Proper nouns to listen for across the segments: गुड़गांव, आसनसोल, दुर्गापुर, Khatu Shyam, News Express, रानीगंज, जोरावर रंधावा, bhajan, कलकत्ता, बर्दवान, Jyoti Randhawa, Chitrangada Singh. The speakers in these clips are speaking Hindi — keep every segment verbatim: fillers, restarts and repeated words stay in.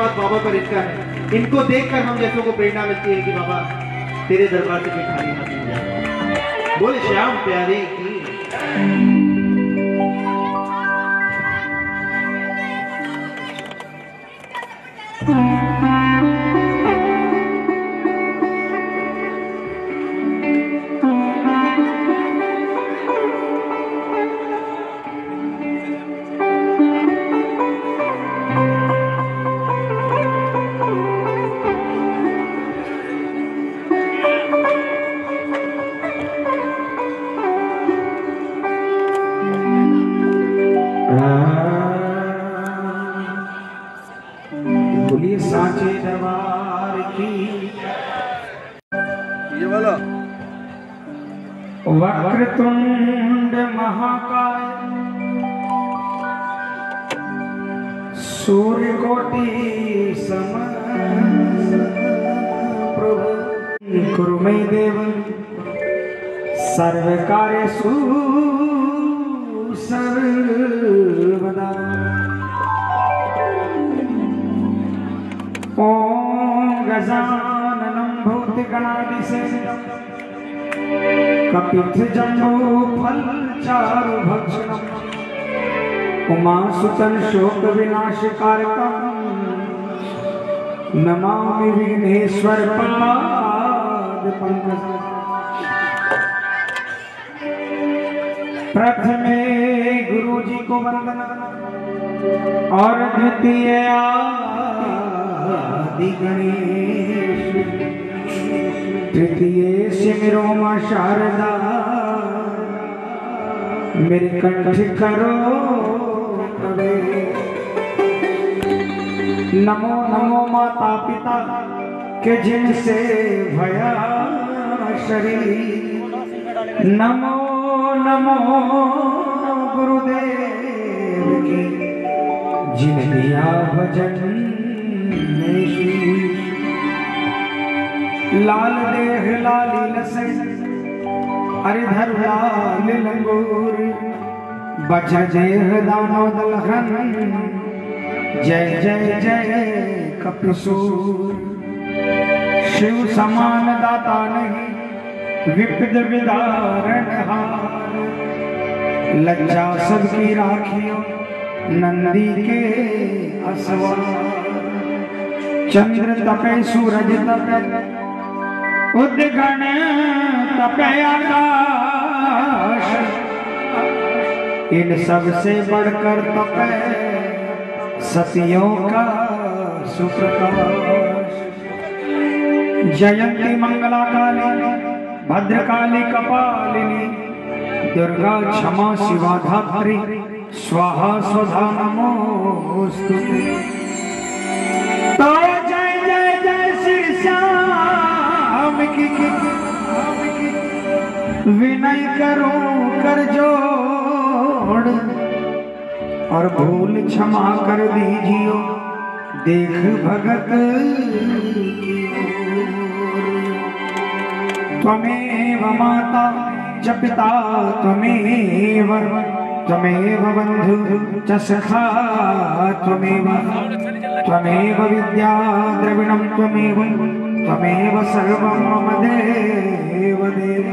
आशीर्वाद बाबा पर इसका है। इनको देखकर हम जैसों को प्रेरणा मिलती है कि बाबा तेरे दरबार से कोई खाली हाथ नहीं जाएगा। बोले श्याम प्यारे की। वक्रतुंड महाकाय सूर्यकोटि समप्रभु कुरु मे देव सर्वकार्येषु सर्वदा। ओम गजाननं भूतगणादिसेवितम् कपित जम्बो फल चारु भक्षणम् उमासुतं शोक विनाशकारकं नमामि विघ्नेश्वर पाद पंकजं। प्रथमे गुरु जी को वंदना और द्वितीय आदि गणेश तृतीय सिमरो मां शारदा। मेरे कंठ करो प्रवेश। नमो नमो माता पिता के जिनसे भया शरीर। नमो नमो गुरुदेव की जिन्हिया भजन। लाल देह लाली लसे हरिधर लाल लंगूर बच जय दानो दलहन जय जय जय कपिसूर। शिव समान दाता नहीं विपद विदारण हार। लज्जा सबकी राखियो नंदी के असवार। चंद्र तपे सूरज तपे उद्गण तपे आकाश। इन सबसे बढ़कर तपे सतियों का सुप्रकाश। जयंती मंगला काली भद्रकाली कपालिनी दुर्गा क्षमा शिवा धात्री स्वाहा स्वधा नमोस्तुते। तो जय जय जय श्री श्याम विनय करो कर जोड़ और भूल क्षमा कर दीजियो देख भगत। त्वमेव माता च पिता त्वमेव त्वमेव बंधु च सखा त्वमेव त्वमेव विद्या द्रविणं त्वमेव त्वमेव सर्वं मम देव देव।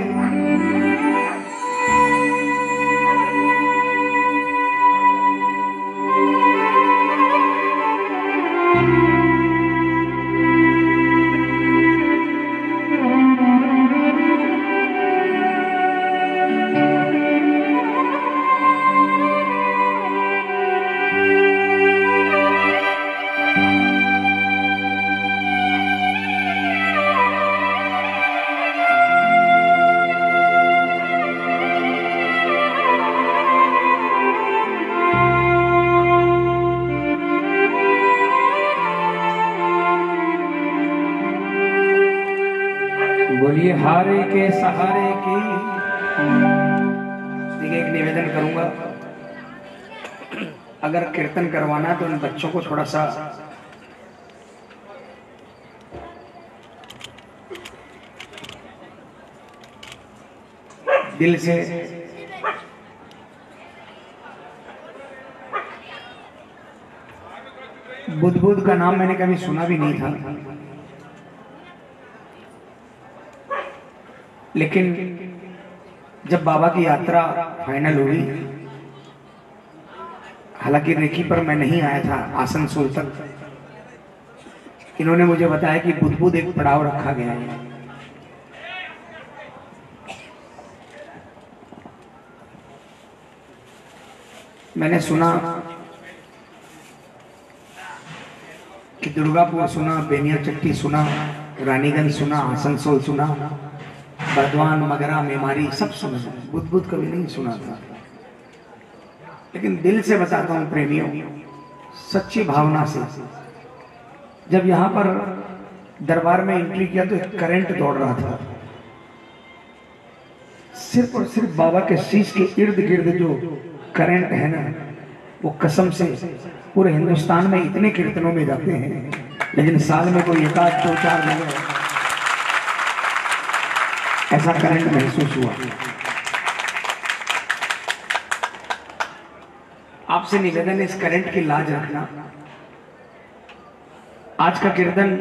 हारे के सहारे की। देखिए एक निवेदन करूंगा, अगर कीर्तन करवाना तो उन बच्चों को थोड़ा सा दिल से बुद्ध बुद्ध का नाम मैंने कभी सुना भी नहीं था, लेकिन जब बाबा की यात्रा फाइनल हुई, हालांकि रेखी पर मैं नहीं आया था, आसनसोल तक इन्होंने मुझे बताया कि बुद्ध बुद्ध एक पड़ाव रखा गया है। मैंने सुना कि दुर्गापुर सुना, बेनिया चट्टी सुना, रानीगंज सुना, आसनसोल सुना, बर्दवान, मगरा, मेमारी सब सुना, बुद्ध बुद्ध कभी नहीं सुना था। लेकिन दिल से बताता हूँ प्रेमियों, सच्ची भावना से जब यहाँ पर दरबार में एंट्री किया तो एक करंट दौड़ रहा था। सिर्फ और सिर्फ बाबा के शीश के इर्द गिर्द जो करंट है ना, वो कसम से पूरे हिंदुस्तान में इतने कीर्तनों में जाते हैं, लेकिन साल में कोई एकाध दो चार जगह ऐसा करंट महसूस हुआ। आपसे निवेदन है, इस करंट की लाज रखना। आज का कीर्तन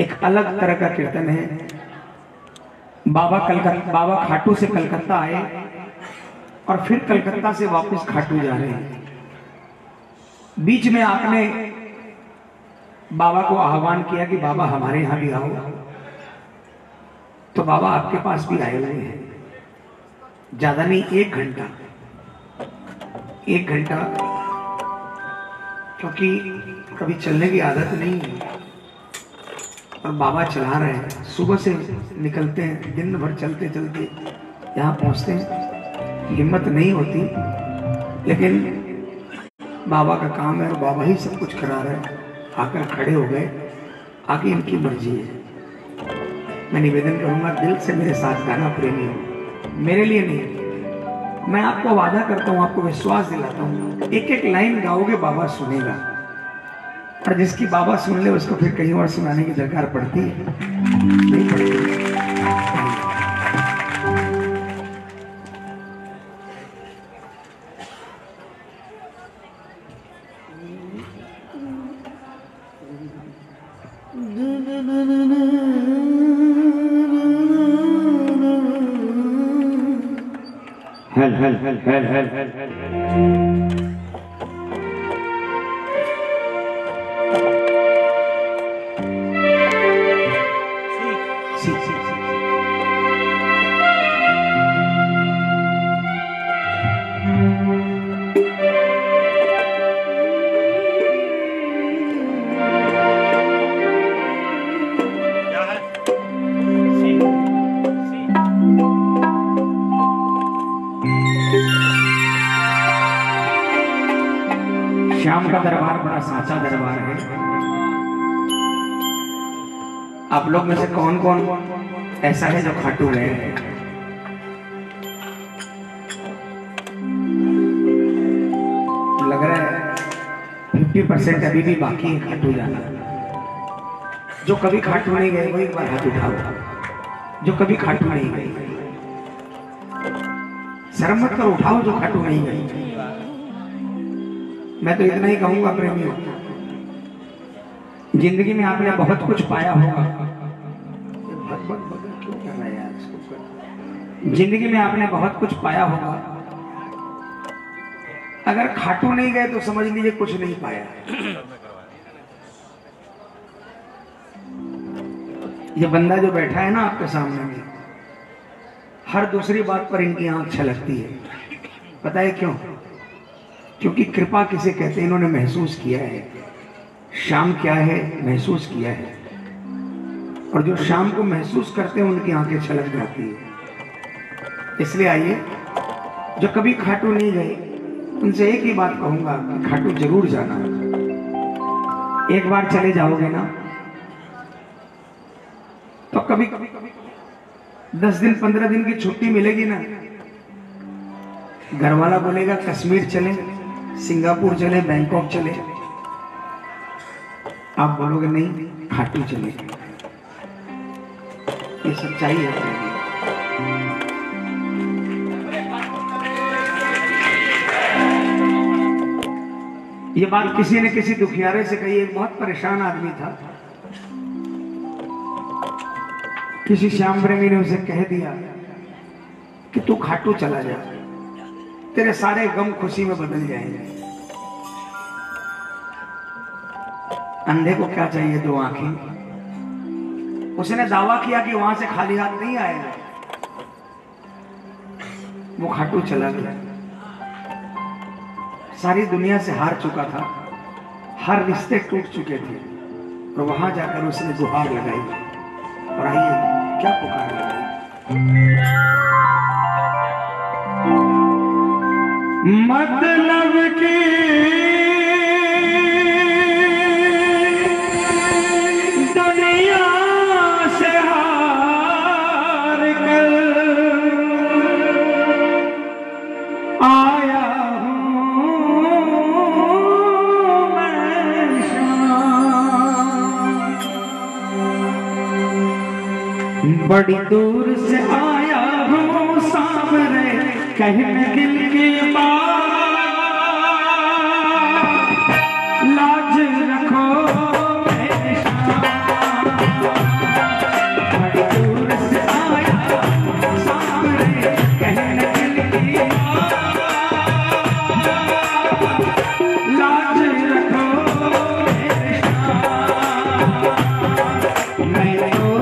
एक अलग तरह का कीर्तन है। बाबा कलकत्ता, बाबा खाटू से कलकत्ता आए और फिर कलकत्ता से वापस खाटू जा रहे हैं। बीच में आपने बाबा को आह्वान किया कि बाबा हमारे यहां भी आओ, तो बाबा आपके पास भी आए हुए हैं। ज्यादा नहीं, एक घंटा एक घंटा क्योंकि कभी चलने की आदत नहीं है और बाबा चला रहे हैं। सुबह से निकलते हैं, दिन भर चलते चलते यहां पहुंचते हैं। हिम्मत नहीं होती, लेकिन बाबा का काम है और बाबा ही सब कुछ करा रहे हैं। आकर खड़े हो गए, आगे इनकी मर्जी है। मैं निवेदन करूंगा, दिल से मेरे साथ गाना प्रेमी हो, मेरे लिए नहीं, मैं आपको वादा करता हूं, आपको विश्वास दिलाता हूं, एक एक लाइन गाओगे बाबा सुनेगा, और जिसकी बाबा सुन ले उसको फिर कहीं और सुनाने की दरकार पड़ती है नहीं पड़ती। हेल हेल हेल हेल हेल हेल सी सी सी श्याम का दरबार बड़ा साचा दरबार है। आप लोग में से कौन कौन ऐसा है जो खाटू गए हैं? लग रहा है पचास परसेंट अभी भी बाकी है खाटू जाना। जो कभी खाटू नहीं गए वो एक बार हाथ उठाओ, जो कभी खाटू नहीं गए। शर्म मत कर, उठाओ जो खाटू नहीं गए। मैं तो इतना ही कहूंगा प्रेमियों, जिंदगी में आपने बहुत कुछ पाया होगा, जिंदगी में आपने बहुत कुछ पाया होगा, अगर खाटू नहीं गए तो समझ लीजिए कुछ नहीं पाया। ये बंदा जो बैठा है ना आपके सामने में, हर दूसरी बात पर इनकी आंख छलकती है। पता है क्यों? क्योंकि कृपा किसे कहते हैं इन्होंने महसूस किया है। शाम क्या है महसूस किया है, और जो शाम को महसूस करते हैं उनकी आंखें छलक जाती है। इसलिए आइए, जो कभी खाटू नहीं गए उनसे एक ही बात कहूंगा कि खाटू जरूर जाना। एक बार चले जाओगे ना तो कभी कभी कभी दस दिन पंद्रह दिन की छुट्टी मिलेगी ना, घरवाला बोलेगा कश्मीर चले, सिंगापुर चले, बैंकॉक चले। आप बोलोगे नहीं खाटू चले। ये सच्चाई है। ये बात किसी ने किसी दुखियारे से कही। एक बहुत परेशान आदमी था, किसी श्याम प्रेमी ने उसे कह दिया कि तू खाटू चला जा, तेरे सारे गम खुशी में बदल जाएंगे। अंधे को क्या चाहिए, दो आंखें। उसने दावा किया कि वहां से खाली हाथ नहीं आएगा। वो खाटू चला गया। सारी दुनिया से हार चुका था, हर रिश्ते टूट चुके थे, और वहां जाकर उसने गुहार लगाई। और आइए क्या पुकार लगाई, मतलब कि बड़ी दूर से आया हूँ सामने कहने दिल की बात, लाज रखो मेरे शाम। बड़ी दूर से आया हूँ सामने कहने दिल की बात, लाज रखो मेरे शाम। मैं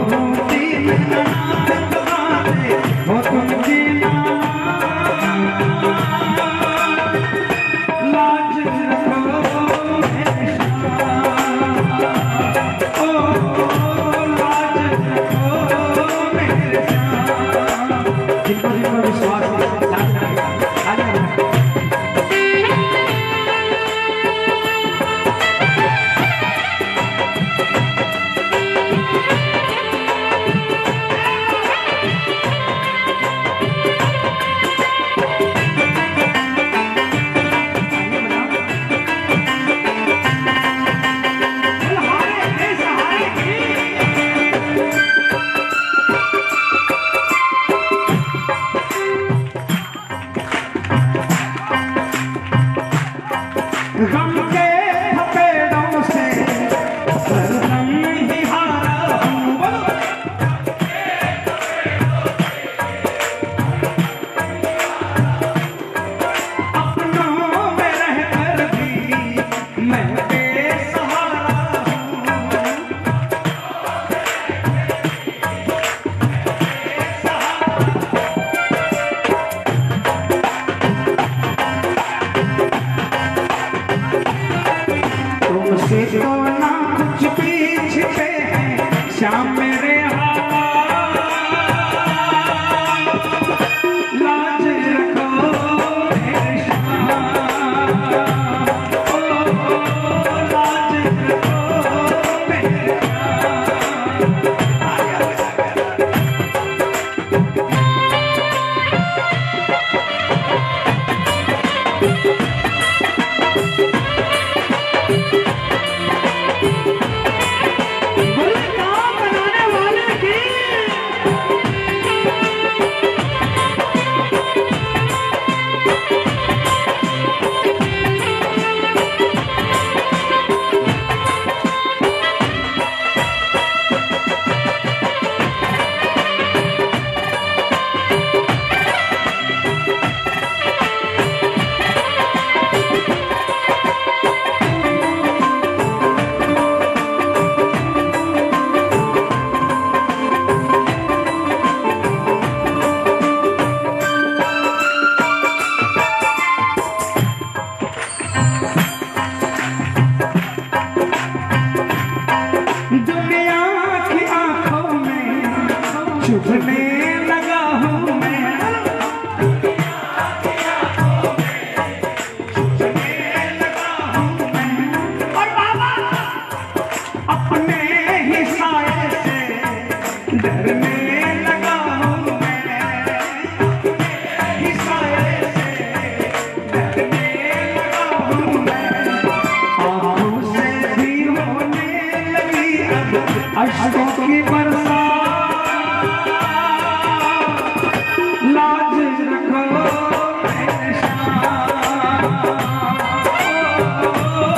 Oh,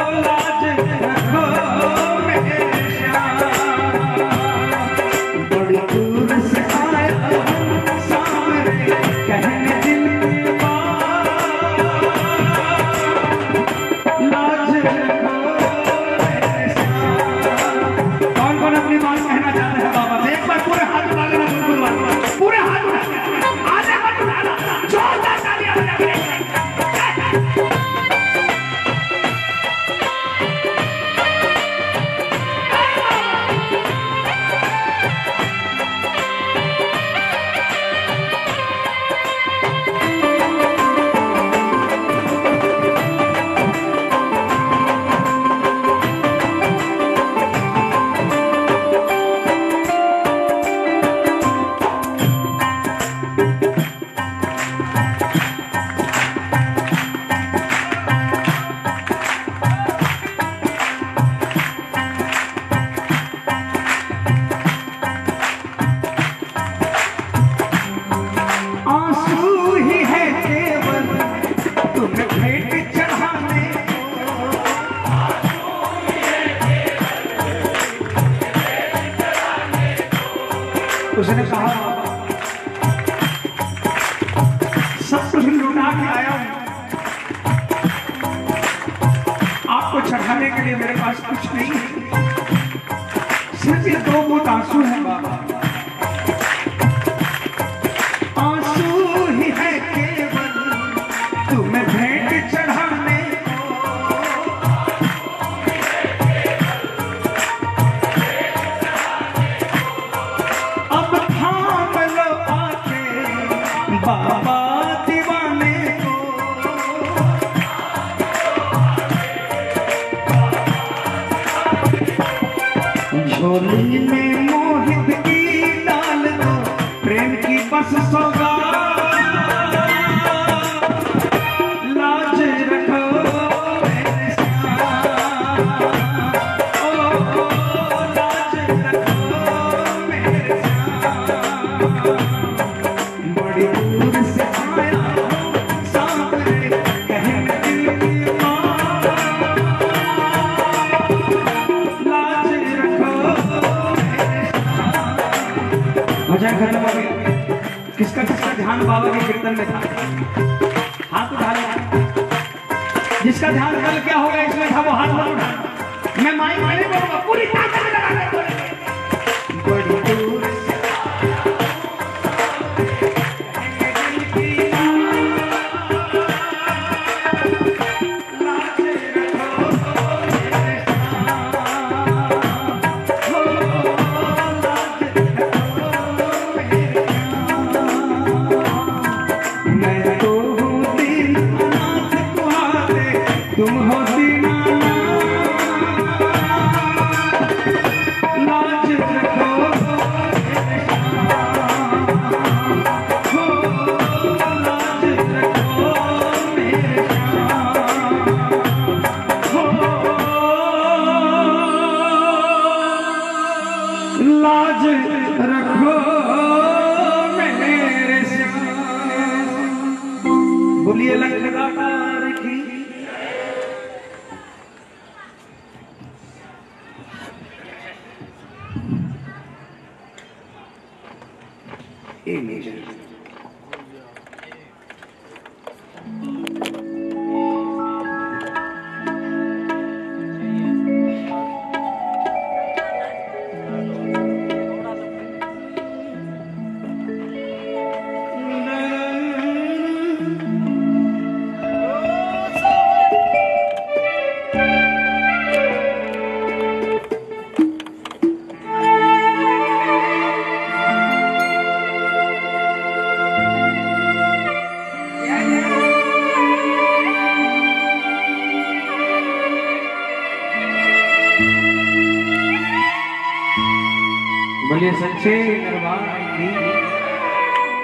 कहना चाह रहे हैं बाबा से, एक बार पूरे हाथ उठा लेना, बिल्कुल बात पूरे हाथ उठा लेना, आधे हाथ उठा लेना, जोरदार तालियां बजा के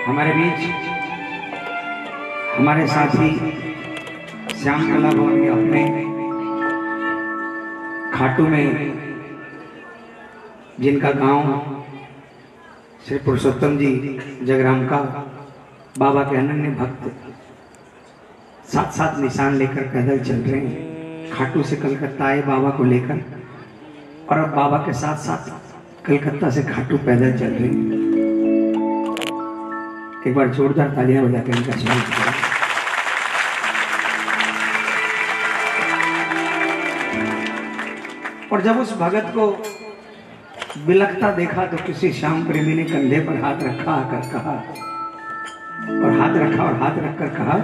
हमारे बीच हमारे साथी श्याम कला भवन के अपने खाटू में जिनका गांव श्री पुरुषोत्तम जी जगराम का बाबा के अनन्य भक्त साथ साथ निशान लेकर पैदल चल रहे हैं। खाटू से कलकत्ता आए बाबा को लेकर और अब बाबा के साथ साथ कलकत्ता से खाटू पैदल चल रहे हैं। एक बार जोरदार तालियां बजा के इनका स्वागत करें। और जब उस भगत को बिलखता देखा तो किसी श्याम प्रेमी ने कंधे पर हाथ रखा कर कहा, और हाथ रखा और हाथ रखकर कहा,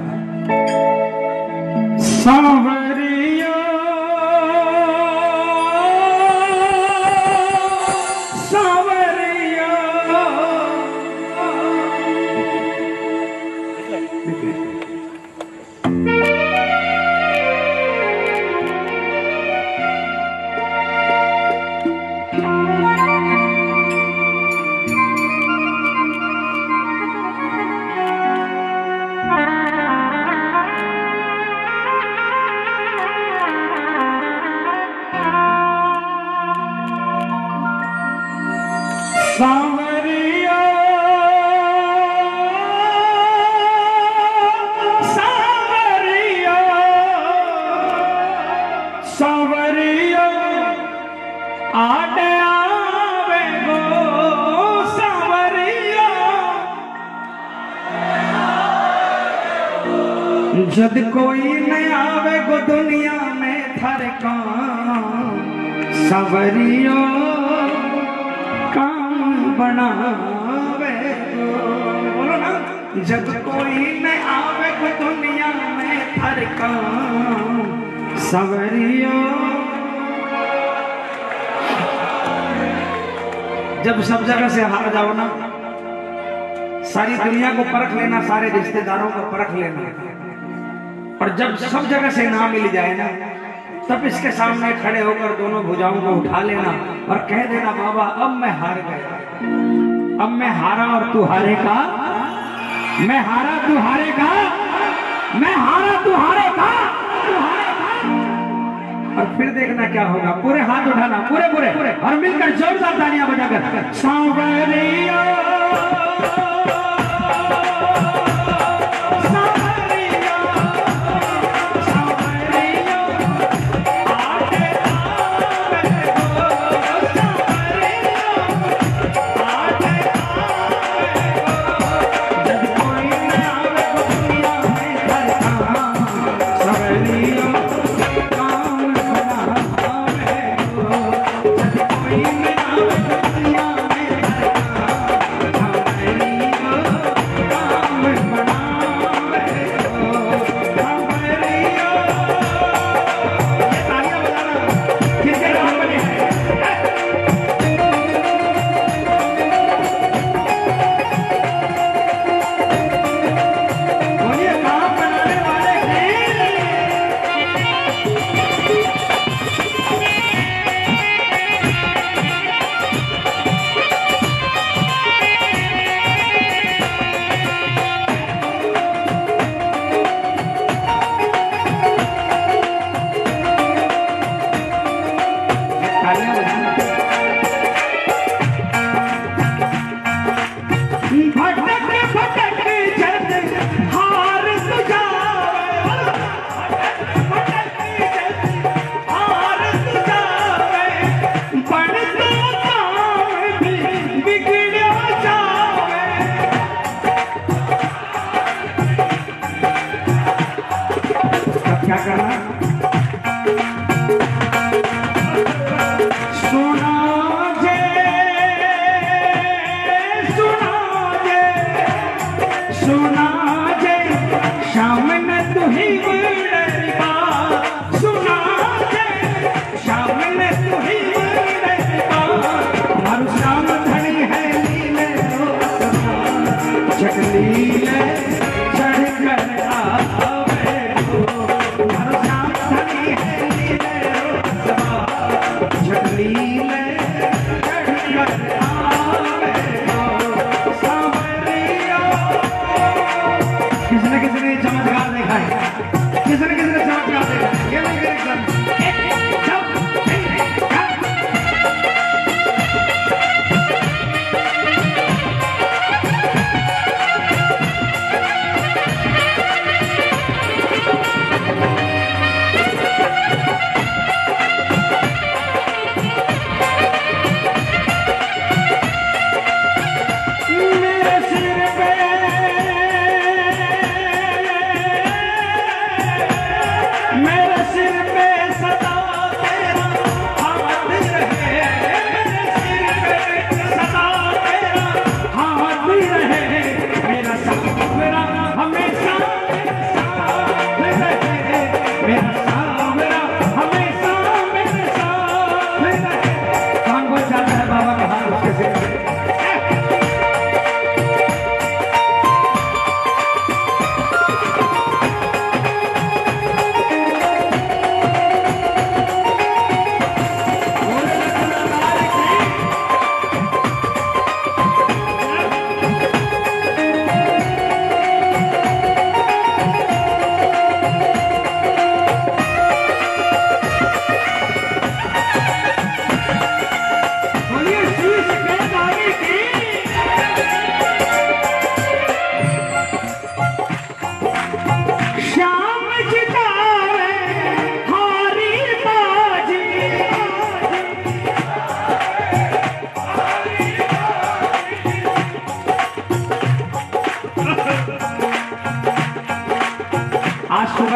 सांवरिया सांवरिया। सांवरिया सांवरिया सांवरिया आने आवे गो सांवरिया। जब कोई न आवे गो दुनिया में थारे काम, सांवरिया बनावे गो। जब कोई न आवे गो दुनिया में हर काम, सांवरिया। जब सब जगह से हार जाओ ना, सारी दुनिया को परख लेना, सारे रिश्तेदारों को परख लेना, और जब सब जगह से ना मिल जाए ना, तब इसके सामने खड़े होकर दोनों भुजाओं को उठा लेना और कह देना, बाबा अब मैं हार गया, अब मैं हारा और तू हारेगा, मैं हारा तू हारेगा, मैं हारा तू हारेगा, तू हारेगा। और फिर देखना क्या होगा, पूरे हाथ उठाना, पूरे पूरे पूरे, और मिलकर जोरदार तालियां बजाकर सांवरिया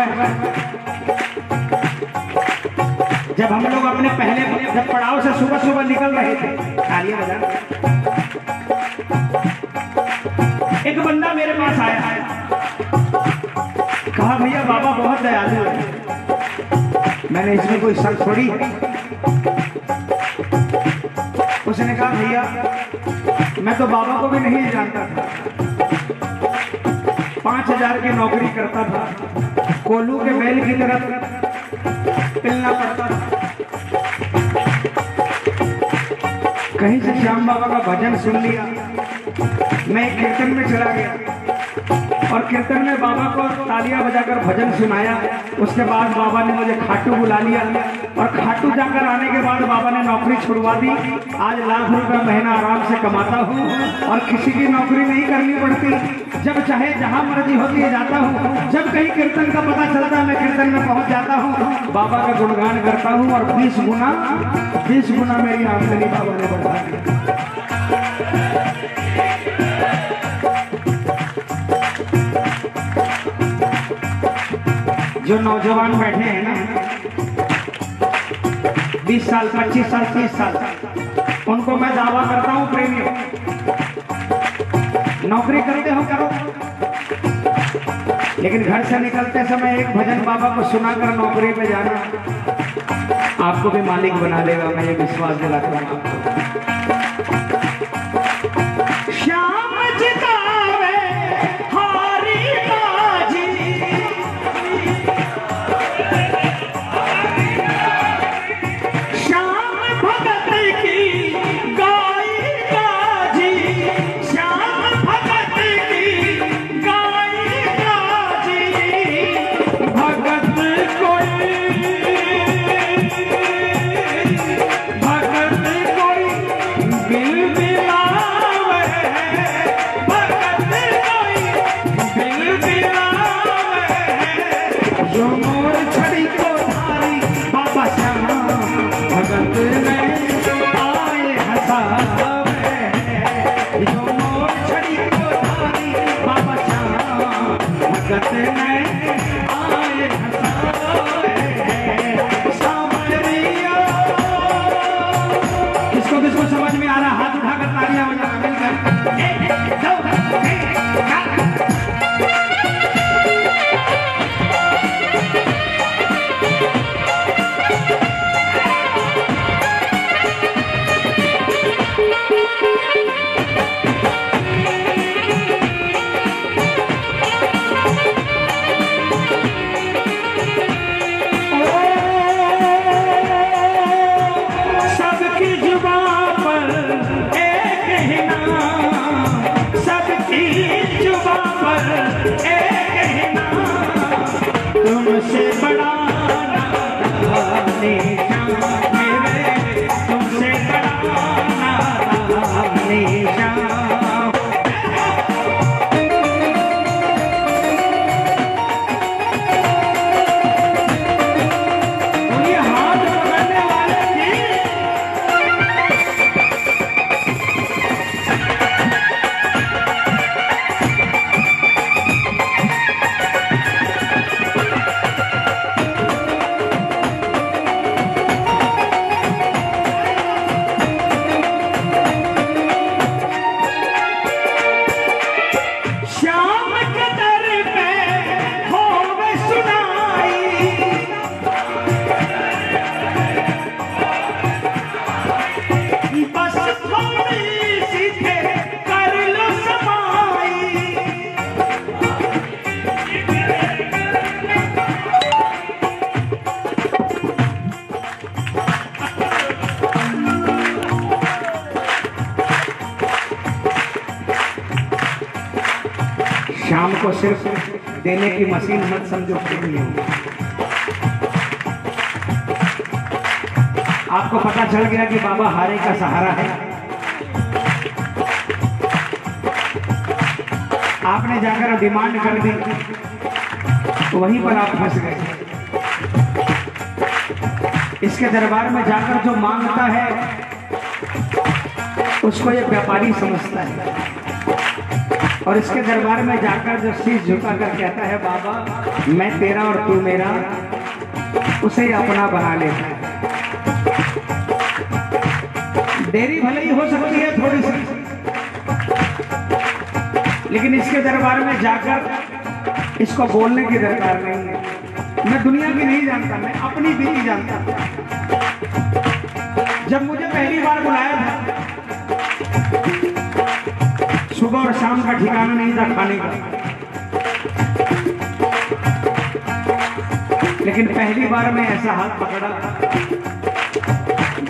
जब हम लोग अपने पहले जब पड़ाव से सुबह सुबह निकल रहे थे, तालियां बजा, एक बंदा मेरे पास आया, कहा भैया बाबा बहुत दयालु है। मैंने इसमें कोई शक छोड़ी। उसने कहा भैया मैं तो बाबा को भी नहीं जानता था, पांच हजार की नौकरी करता था, कोलू के बैल की तरफ पिलना पड़ता था, कहीं से श्याम बाबा का भजन सुन लिया, मैं कीर्तन में चला गया और कीर्तन में बाबा को तालियां बजाकर भजन सुनाया। उसके बाद बाबा ने मुझे खाटू बुला लिया और खाटू जाकर आने के बाद बाबा ने नौकरी छुड़वा दी। आज लाख रुपए महीना आराम से कमाता हूँ और किसी की नौकरी नहीं करनी पड़ती। जब चाहे जहाँ मर्जी होती है जाता हूँ, जब कहीं कीर्तन का पता चलता है मैं कीर्तन में पहुँच जाता हूँ, बाबा का गुणगान करता हूँ और बीस गुना बीस गुना मेरी आमदनी बाबा ने बढ़ा दी। जो नौजवान बैठे हैं ना बीस साल, पच्चीस साल, तीस साल, उनको मैं दावा करता हूं प्रेमी, नौकरी करते हो करो, लेकिन घर से निकलते समय एक भजन बाबा को सुनाकर नौकरी पे जाना आपको भी मालिक बना देगा। मैं ये विश्वास दिलाता हूं आपको। श्याम जितावे हारी बाजी, शाम को सिर्फ देने की मशीन मत समझो। आपको पता चल गया कि बाबा हारे का सहारा है। आपने जाकर डिमांड कर दी तो वहीं पर आप फंस गए। इसके दरबार में जाकर जो मांगता है उसको ये व्यापारी समझता है। और इसके दरबार में जाकर जब शीश झुकाकर कहता है बाबा मैं तेरा और तू मेरा, उसे अपना बना लेता है। देरी भले ही हो सकती है थोड़ी सी, लेकिन इसके दरबार में जाकर इसको बोलने की दरकार नहीं है। मैं दुनिया की नहीं जानता, मैं अपनी बीवी जानता। जब मुझे पहली बार बुलाया था, सुबह और शाम का ठिकाना नहीं था खाने का, लेकिन पहली बार मैं ऐसा हाथ पकड़ा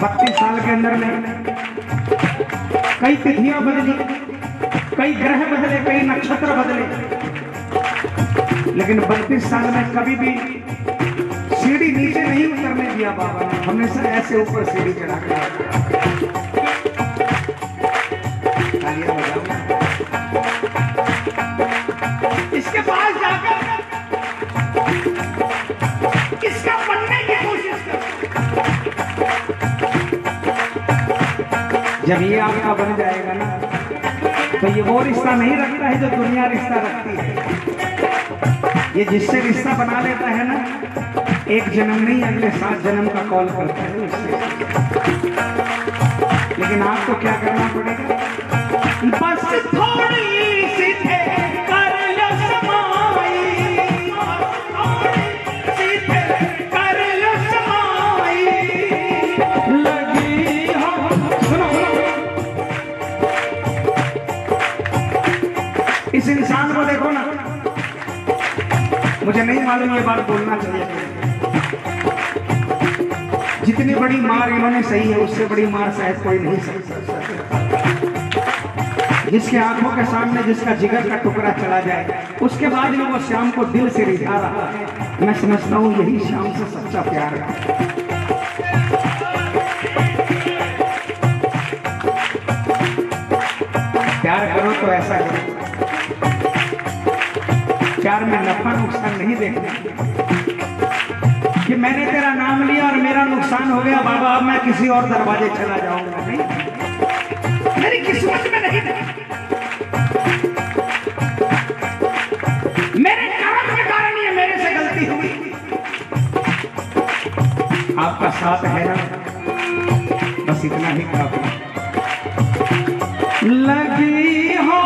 बत्तीस साल के अंदर में। कई तिथियां बदली, कई ग्रह बदले, कई नक्षत्र बदले, लेकिन बत्तीस साल में कभी भी सीढ़ी नीचे नहीं उतरने दिया बाबा ने, हमेशा ऐसे ऊपर सीढ़ी चढ़ा कर। इसके पास जाकर इसका बनने की कोशिश कर। जब ये आपका बन जाएगा ना, तो ये वो रिश्ता नहीं रखता है जो दुनिया रिश्ता रखती है। ये जिससे रिश्ता बना लेता है ना, एक जन्म नहीं अगले सात जन्म का कॉल करता है उससे। लेकिन आपको क्या करना पड़ेगा, बस थोड़ी सी कर लो समाई, थोड़ी सी कर लो समाई लगी हो। सुनो सुनो, इस इंसान को देखो ना, मुझे नहीं मालूम ये बात बोलना चाहिए, जितनी बड़ी मार इन्होंने सही है उससे बड़ी मार शायद कोई नहीं सकता। जिसके आंखों के सामने जिसका जिगर का टुकड़ा चला जाए, उसके बाद में वो श्याम को दिल से रिझा रहा है। मैं समझता हूँ यही श्याम से सच्चा प्यार है। प्यार करो तो ऐसा करो, प्यार में नफा नुकसान नहीं देखना कि मैंने तेरा नाम लिया और मेरा नुकसान हो गया बाबा, अब मैं किसी और दरवाजे चला जाऊंगा। नहीं, मेरी किस्मत में नहीं, मेरे कर्म के कारण ये मेरे से गलती हुई। आपका साथ है ना, बस इतना ही काफी। लगी हो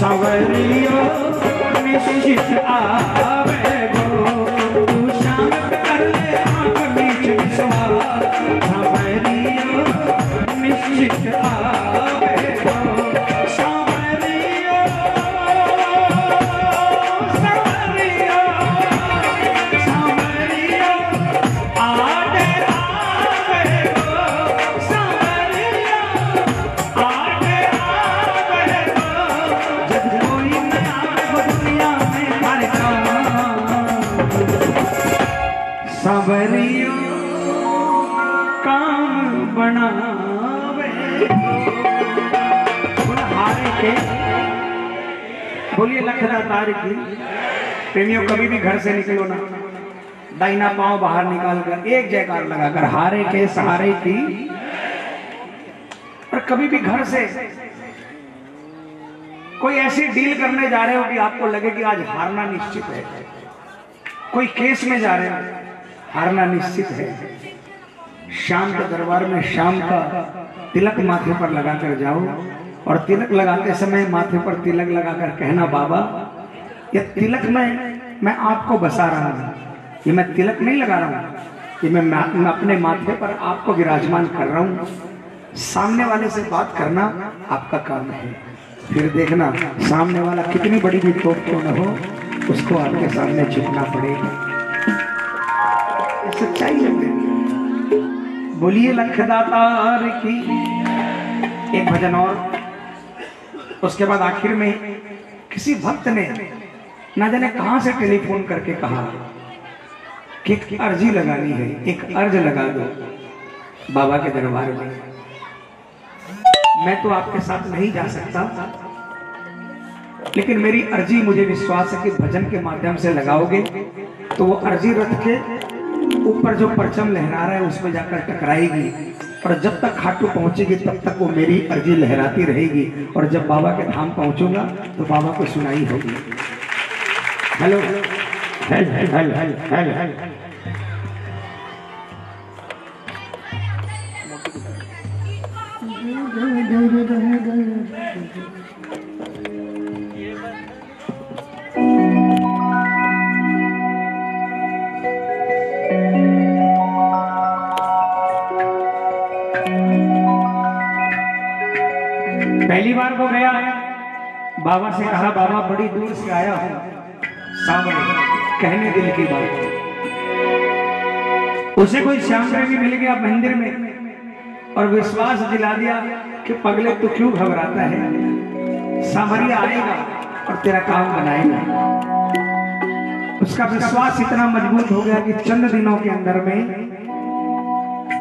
सवरियो निश्चित आवे गो, तू शाम कर ले आँख मीच विश्वा, सवरियो निश्चित आवे गो, सवरियो सवरियो सवरियो आडे आवे गो, सवरियो आडे आवे गो। सवरियो काम बनावे हारे के बोलिए लखदा तार की। प्रेमियों कभी भी घर से निकलो ना, दाहिना पांव बाहर निकाल कर एक जयकार लगाकर हारे के सहारे की। और कभी भी घर से कोई ऐसी डील करने जा रहे हो कि आपको लगे कि आज हारना निश्चित है, कोई केस में जा रहे हो हारना निश्चित है। शाम के दरबार में शाम का तिलक माथे पर लगाकर जाओ, और तिलक लगाते समय माथे पर तिलक लगाकर कहना बाबा ये तिलक में मैं आपको बसा रहा हूँ, ये मैं तिलक नहीं लगा रहा हूँ, ये मैं, मैं अपने माथे पर आपको विराजमान कर रहा हूँ। सामने वाले से बात करना आपका काम है, फिर देखना सामने वाला कितनी बड़ी भी तोप क्यों न हो, उसको आपके सामने झुकना पड़ेगा। सच्चाई है, बोलिए लखदा तार की। एक भजन और, उसके बाद आखिर में किसी भक्त ने ना जाने कहां से टेलीफोन करके कहा कि एक अर्जी लगानी है, एक अर्ज लगा दो। बाबा के दरबार में। मैं तो आपके साथ नहीं जा सकता, लेकिन मेरी अर्जी, मुझे विश्वास है कि भजन के माध्यम से लगाओगे तो वो अर्जी रथ के ऊपर जो परचम लहरा रहा है उसमें जाकर टकराएगी, और जब तक खाटू पहुंचेगी तब तक वो मेरी अर्जी लहराती रहेगी, और जब बाबा के धाम पहुंचूंगा तो बाबा को सुनाई होगी। हेलो हेल हेल हेल हेल हेल हेल पहली बार को गया, बाबा से कहा बाबा बड़ी दूर से आया हूं, सामने कहने दिल की बात। उसे कोई श्याम प्रेमी मिल गया मंदिर में और विश्वास दिला दिया कि पगले तू क्यों घबराता है, सांवरिया आएगा और तेरा काम बनाएगा। उसका विश्वास इतना मजबूत हो गया कि चंद दिनों के अंदर में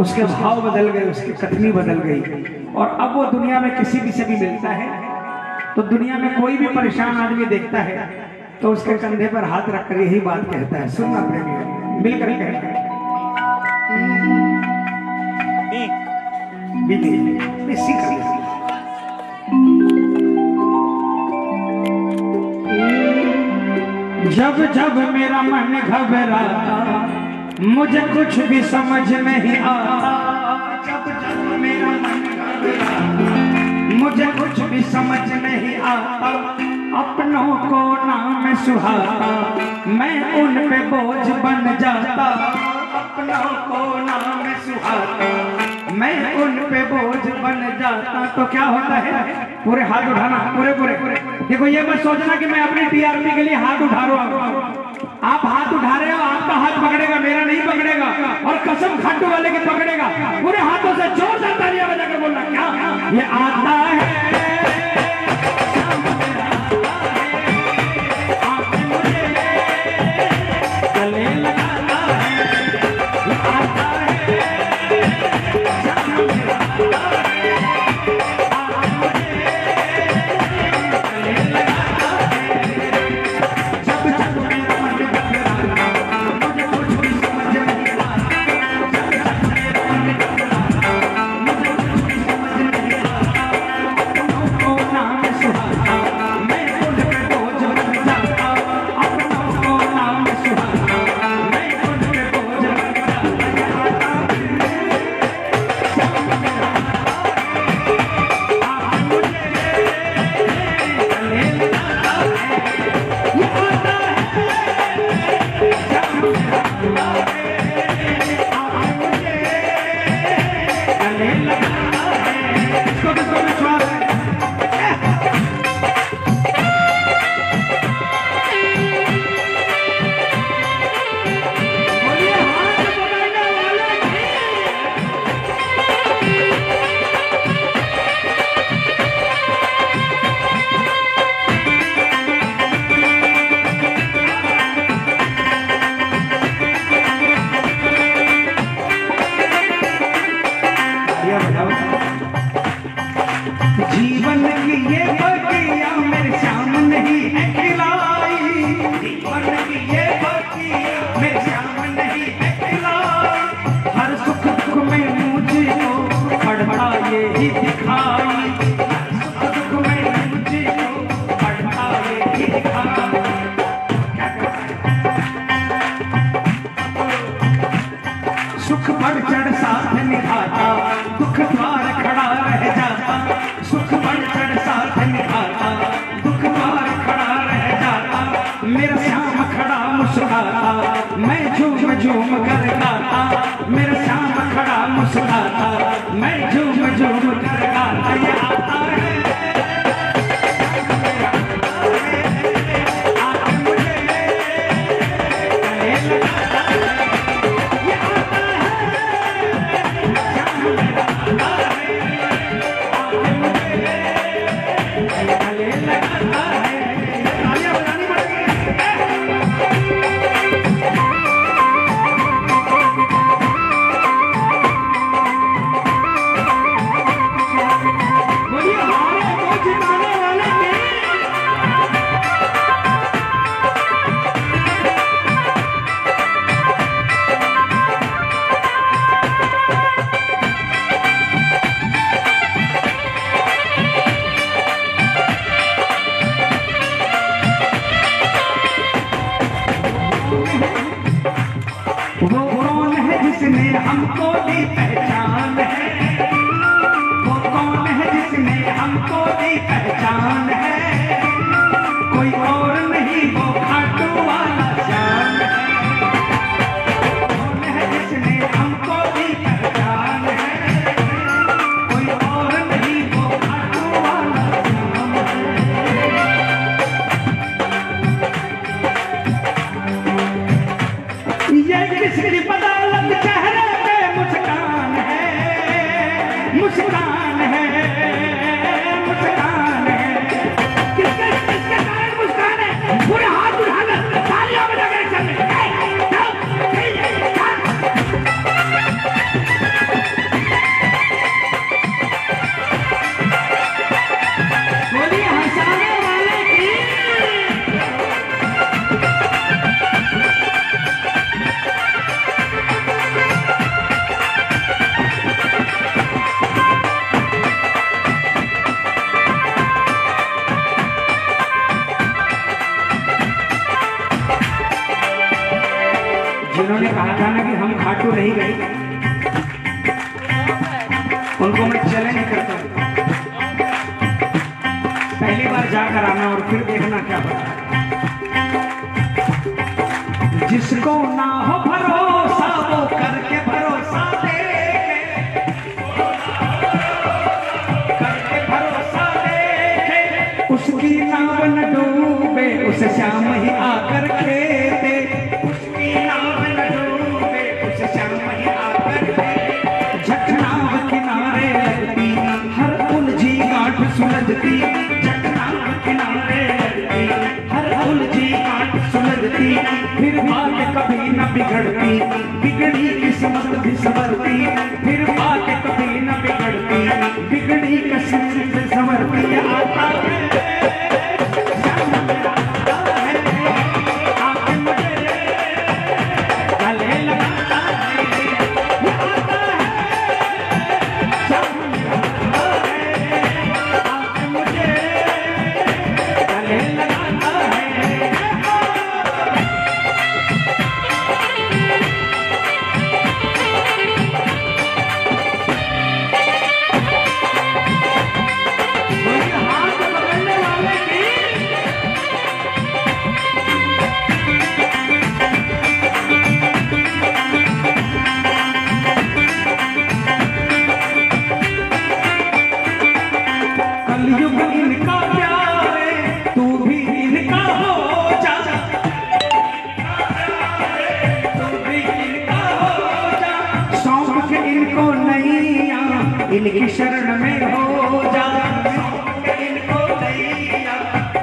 उसके भाव बदल गए, उसकी कथनी बदल गई, और अब वो दुनिया में किसी भी से भी मिलता है तो दुनिया में कोई भी परेशान आदमी देखता है तो उसके कंधे पर हाथ रखकर यही बात कहता है, सुनना प्रेमी मिलकर कहता है। जब जब मेरा मन घबराता मुझे कुछ भी समझ नहीं आता, जब जब मेरा मन घबराता मुझे कुछ भी समझ नहीं आता, अपनों को नाम सुहाता मैं उन पे बोझ बन जाता, अपनों को नाम सुहाता मैं उन पे बोझ बन जाता। तो क्या होता है, पूरे हाथ उठाना, पूरे पूरे पूरे देखो, ये मत सोचना कि मैं अपनी टीआरपी के लिए हाथ उठा रहा हूँ। आप हाथ उठा रहे हो, आपका हाथ पकड़ेगा, मेरा नहीं पकड़ेगा, और कसम खाटू वाले के पकड़ेगा। पूरे हाथों से जोर से तालियां बजाकर बोलना, क्या ये आता है जिन्होंने कहा था ना कि हम खाटू नहीं गए, उनको मैं चैलेंज करता हूँ, पहली बार जाकर आना और फिर देखना क्या होता। जिसको ना हो भरोसा वो करके भरोसा दे, करके भरोसा दे, उसकी नाव न डूबे उसे श्याम ही आकर के दे, उसकी नाव सुलझती चट्टान किनारे हर उलझी गांठ सुलझती, फिर बात कभी न बिगड़ती, बिगड़ी किस्मत भी संवरती, फिर बात कभी न बिगड़ती, बिगड़ी किस्मत भी संवरती। आता इनकी शरण में हो जा, इनको दैया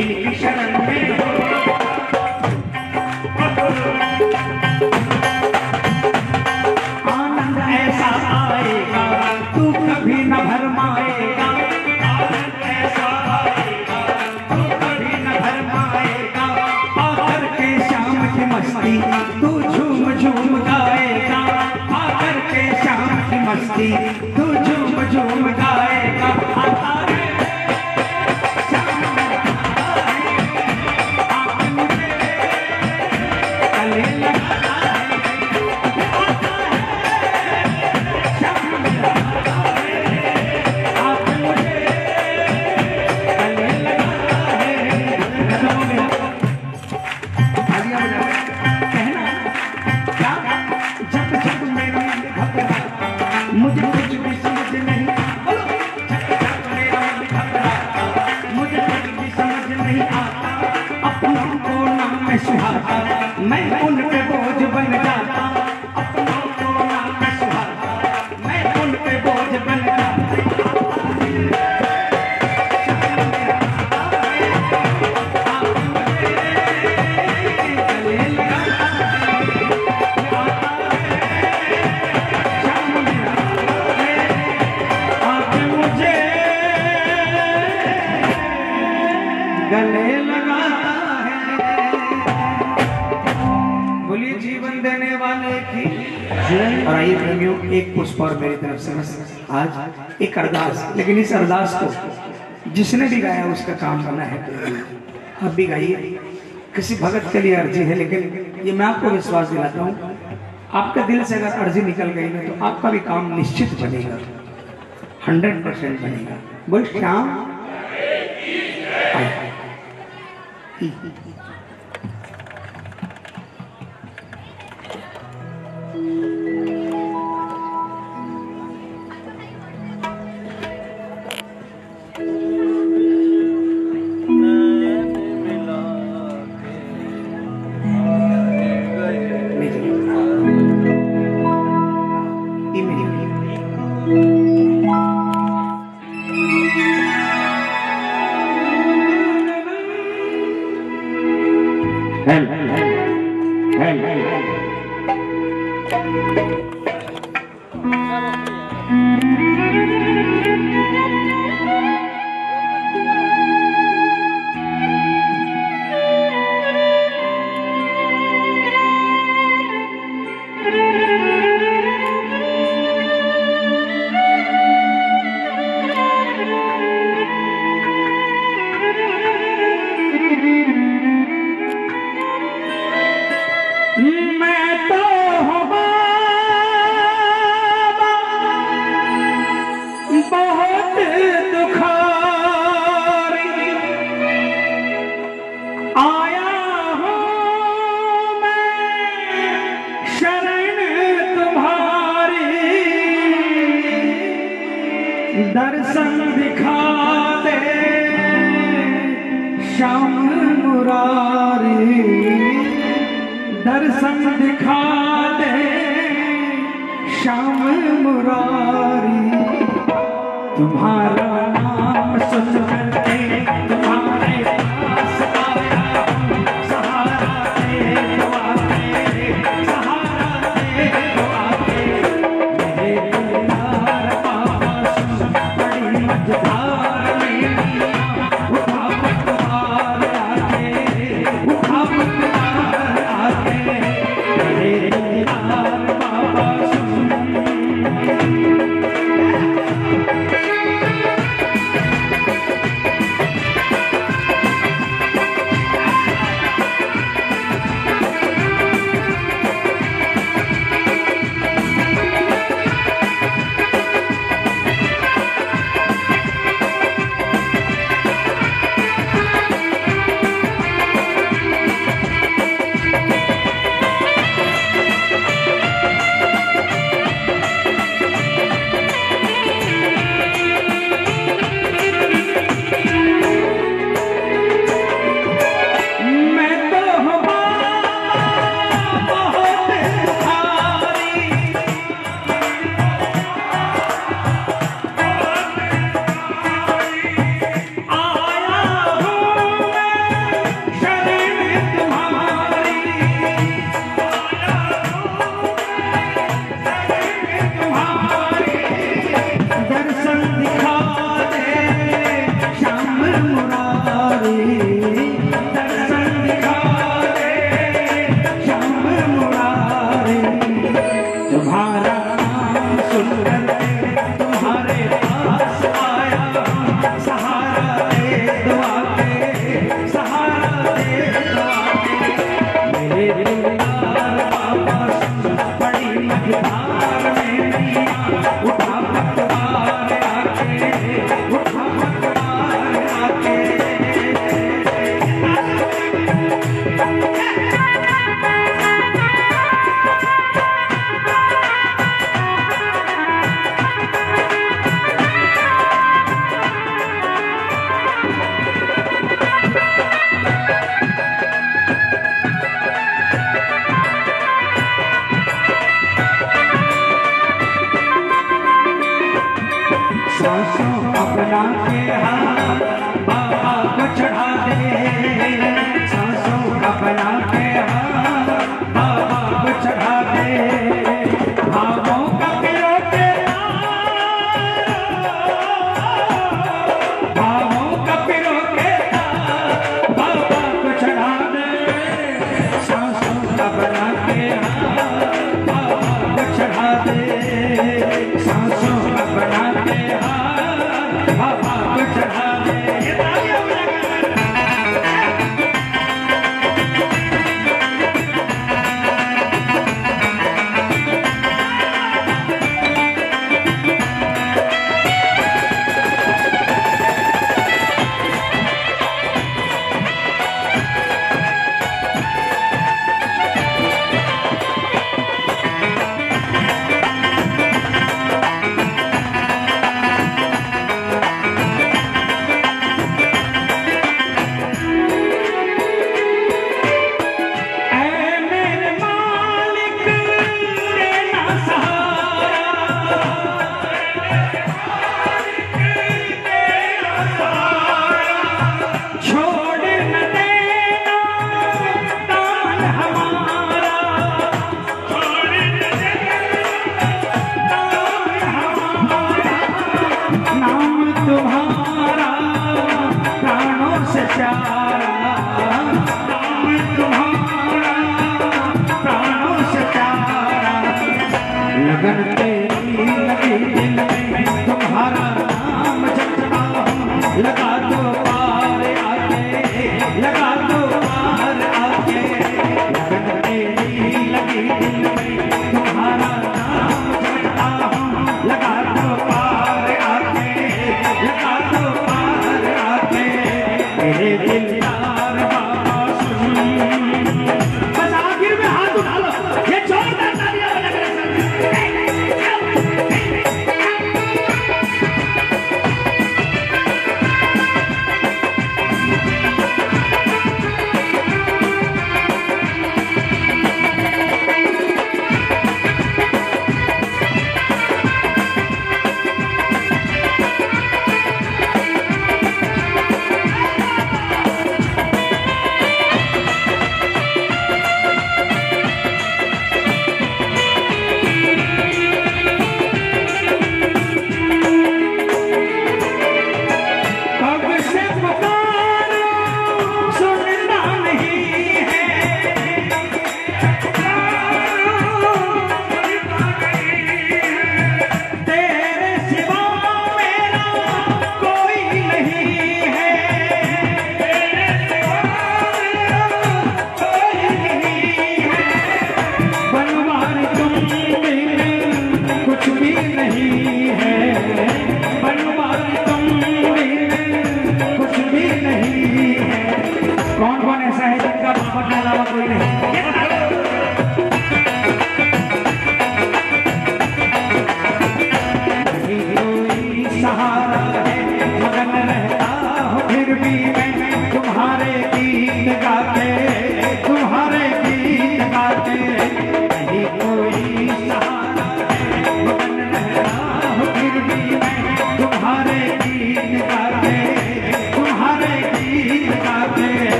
इनकी शरण में हो जा। आनंद ऐसा आएगा तू कभी न भरमाएगा, आनंद ऐसा आएगा तू कभी न भरमाएगा, आकर के शाम की मस्ती तू झूम झूम गाएगा, आकर के शाम की मस्ती तू झूम गाएगा। आता एक पुष्प और मेरी तरफ से आज एक अरदास, लेकिन इस अरदास को जिसने भी गाया उसका काम करना है। अब भी गाइए, किसी भगत के लिए अर्जी है, लेकिन ये मैं आपको विश्वास दिलाता हूँ आपके दिल से अगर अर्जी निकल गई ना तो आपका भी काम निश्चित बनेगा, हंड्रेड परसेंट बनेगा। बोल श्याम हाँ हाँ।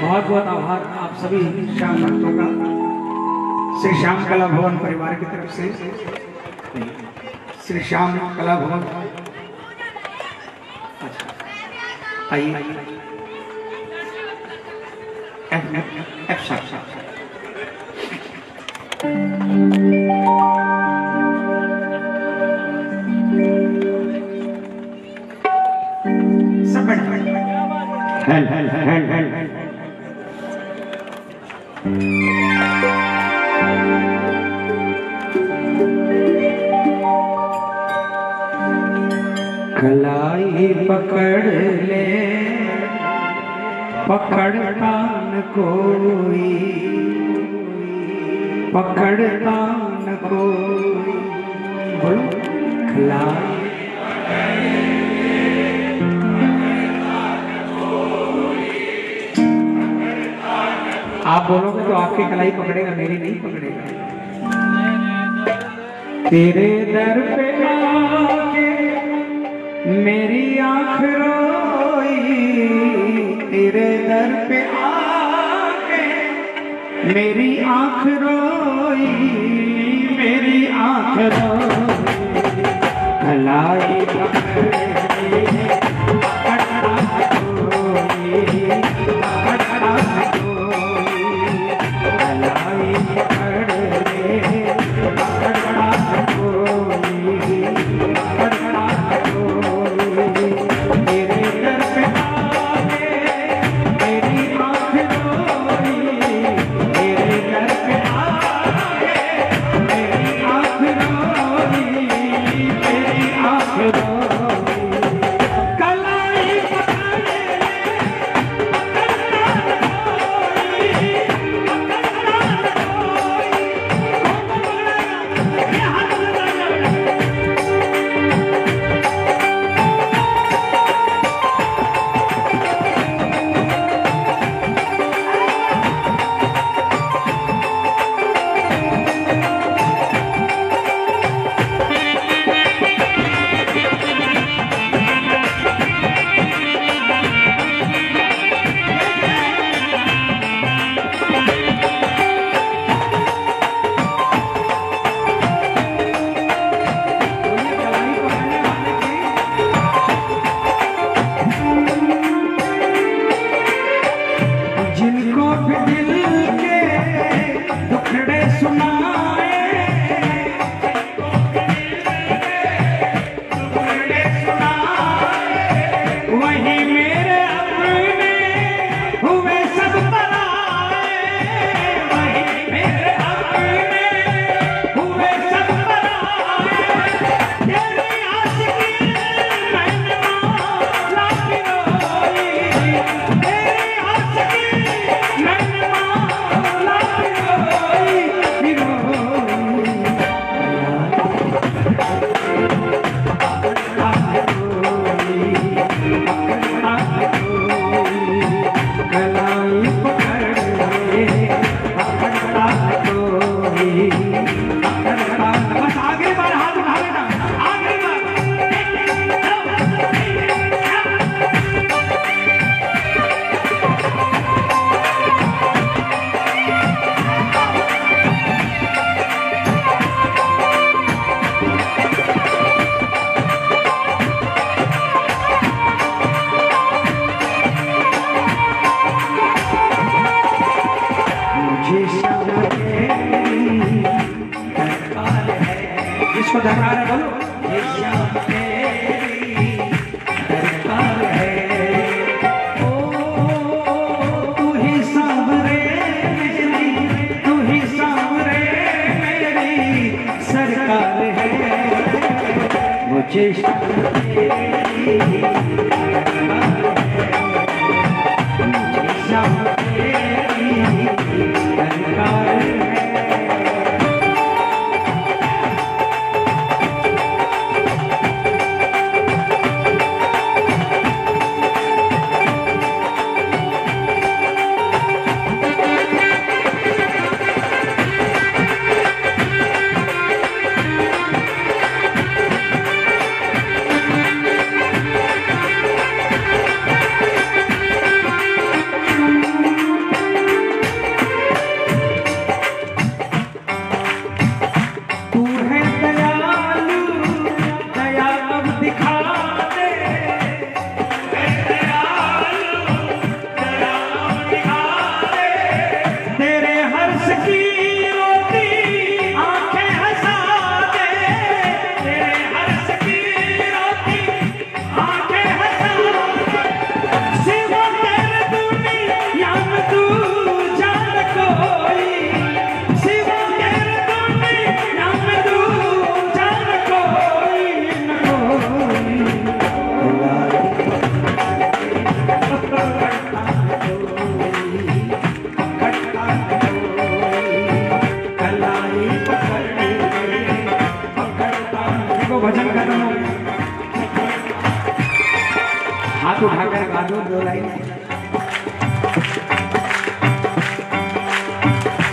बहुत बहुत आभार आप सभी श्याम भक्तों का, श्री श्याम कला भवन परिवार की तरफ से, श्री श्याम कला भवन। अच्छा आइए सब बैठ बैठ हेल हेल हेल हेल हेल कलाई पकड़ ले पकड़ कान कोई पकड़ कान कोई कलाई आप बोलोगे तो आपकी कलाई पकड़ेगा, मेरी नहीं पकड़ेगा। तेरे दर पे आके मेरी आँख रोई, तेरे दर पे आके मेरी आँख रोई, मेरी आँख रोई कलाई पकड़े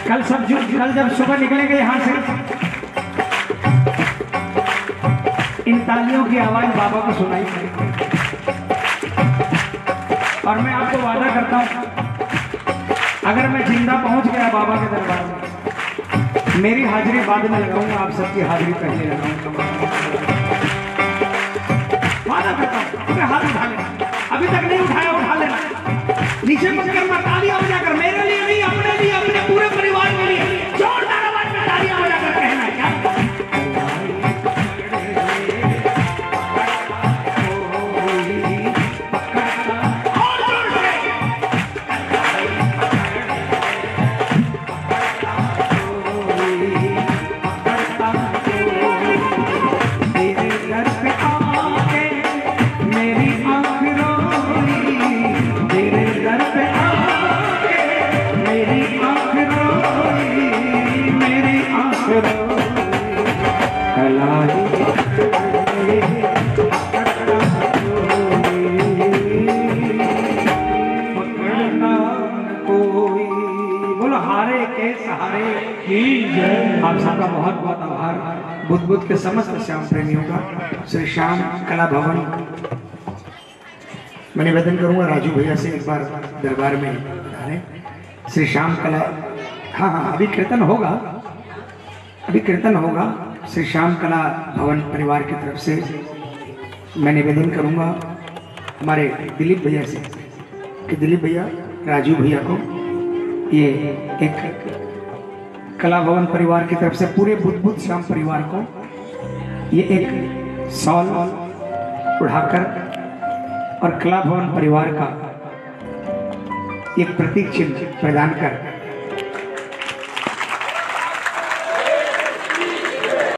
कल सब कल जब सुबह निकलेंगे यहाँ से इन तालियों की आवाज बाबा को सुनाई पड़ेगी। और मैं आपको वादा करता हूँ, अगर मैं जिंदा पहुंच गया बाबा के दरबार में, मेरी हाजिरी बाद में लगाऊंगा, आप सबकी हाजिरी पहले लगाऊंगा। वादा करता हूँ, मैं हाथ उठा लेना, अभी तक नहीं उठाया उठा लेना, नीचे बनकर मैं तालियां बजाकर, मेरे लिए नहीं, अपने लिए, अपने पूरे परिवार के लिए जोरदार आवाज में तालियां बजाकर कहना क्या बुद्ध के समस्त श्याम प्रेमियों का श्री श्याम कला भवन। मैं निवेदन करूंगा राजू भैया से एक बार दरबार में श्री श्याम कला, हाँ हाँ अभी कीर्तन होगा, अभी कीर्तन होगा श्री श्याम कला भवन परिवार की तरफ से। मैं निवेदन करूंगा हमारे दिलीप भैया से कि दिलीप भैया राजू भैया को ये एक कला भवन परिवार की तरफ से पूरे बुद्ध श्याम परिवार को ये एक सॉल उठाकर और कला भवन परिवार का एक प्रतीक चिन्ह प्रदान कर